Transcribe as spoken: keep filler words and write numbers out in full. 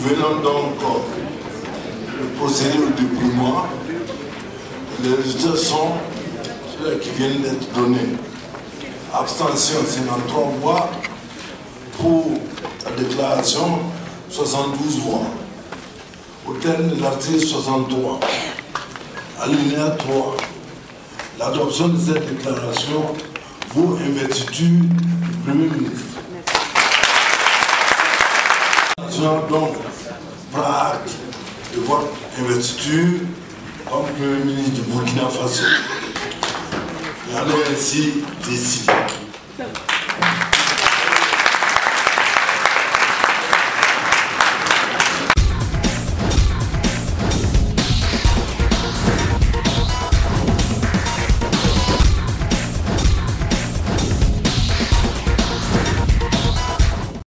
Nous venons donc de procéder au déploiement. Les résultats sont ceux qui viennent d'être donnés. Abstention cinquante-trois voix, pour la déclaration soixante-douze voix. Au terme de l'article soixante-trois, alinéa trois, l'adoption de cette déclaration vaut investiture du Premier ministre. Donc, prend acte de votre investiture comme Premier ministre du Burkina Faso. La loi ainsi décide.